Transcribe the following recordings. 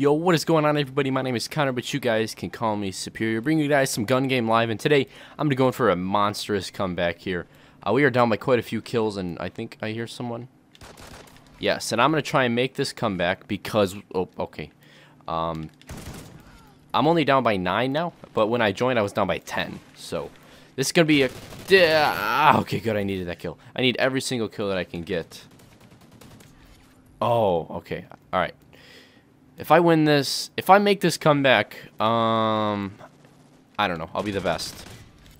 Yo, what is going on, everybody? My name is Connor, but you guys can call me Superior. Bringing you guys some Gun Game Live, and today I'm going to go in for a monstrous comeback here. We are down by quite a few kills, and I think I hear someone. Yes, and I'm going to try and make this comeback because... Oh, okay. I'm only down by 9 now, but when I joined, I was down by 10. So, this is going to be a... okay, good, I needed that kill. I need every single kill that I can get. Oh, okay. Alright. If I win this, if I make this comeback, I don't know. I'll be the best.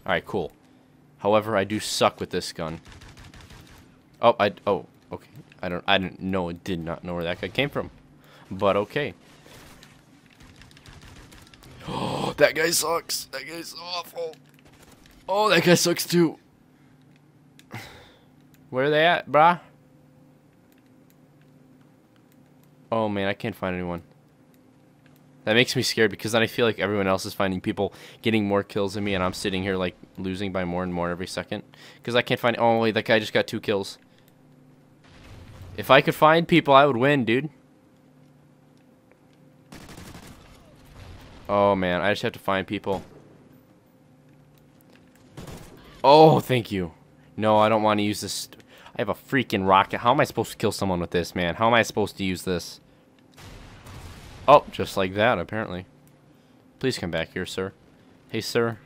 All right, cool. However, I do suck with this gun. Oh, okay. I did not know where that guy came from, but okay. Oh, that guy sucks. That guy's awful. Oh, that guy sucks too. Where are they at, brah? Oh man, I can't find anyone. That makes me scared because then I feel like everyone else is finding people getting more kills than me, and I'm sitting here like losing by more and more every second because I can't find... Oh wait, that guy just got 2 kills. If I could find people, I would win, dude. Oh man, I just have to find people. Oh, thank you. No, I don't want to use this. I have a freaking rocket. How am I supposed to kill someone with this, man? How am I supposed to use this? Oh, just like that, apparently. Please come back here, sir. Hey, sir.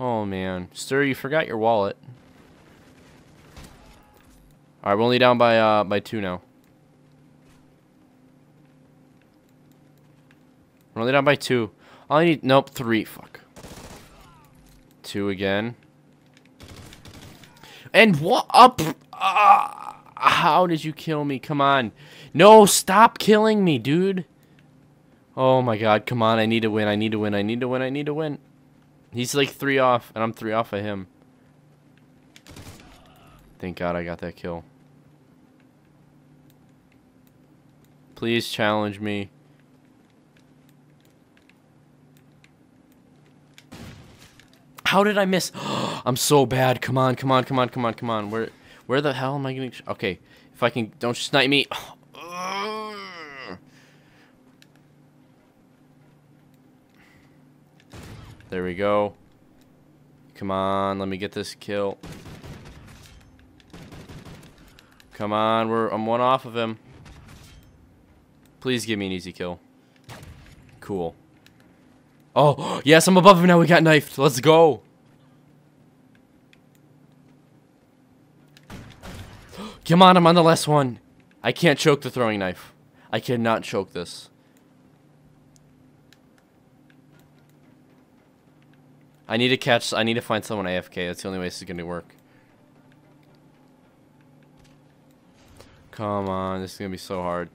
Oh, man. Sir, you forgot your wallet. All right, we're only down by 2 now. We're only down by 2. All I need... Nope, 3. Fuck. 2 again. And what up? How did you kill me? Come on. No, stop killing me, dude. Oh my god, come on. I need to win. I need to win. I need to win. I need to win. He's like 3 off, and I'm 3 off of him. Thank god I got that kill. Please challenge me. How did I miss? I'm so bad. Come on, come on, come on, come on, come on. Where the hell am I getting? Okay, if I can, don't snipe me. There we go. Come on, let me get this kill. Come on, I'm 1 off of him. Please give me an easy kill. Cool. Oh, yes, I'm above him now. We got knifed. Let's go. Come on, I'm on the last one. I can't choke the throwing knife. I cannot choke this. I need to find someone AFK. That's the only way this is going to work. Come on, this is going to be so hard.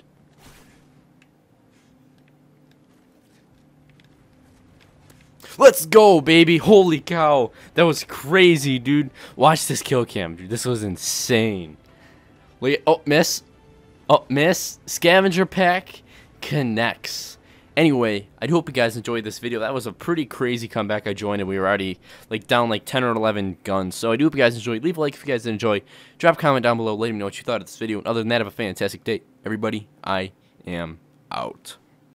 Let's go, baby. Holy cow. That was crazy, dude. Watch this kill cam, dude. This was insane. Oh, miss. Oh, miss. Scavenger pack connects. Anyway, I do hope you guys enjoyed this video. That was a pretty crazy comeback. I joined and we were already like down like 10 or 11 guns. So I do hope you guys enjoyed. Leave a like if you guys did enjoy. Drop a comment down below. Let me know what you thought of this video. And other than that, have a fantastic day. Everybody, I am out.